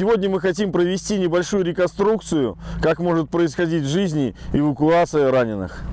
Сегодня мы хотим провести небольшую реконструкцию, как может происходить в жизни эвакуация раненых.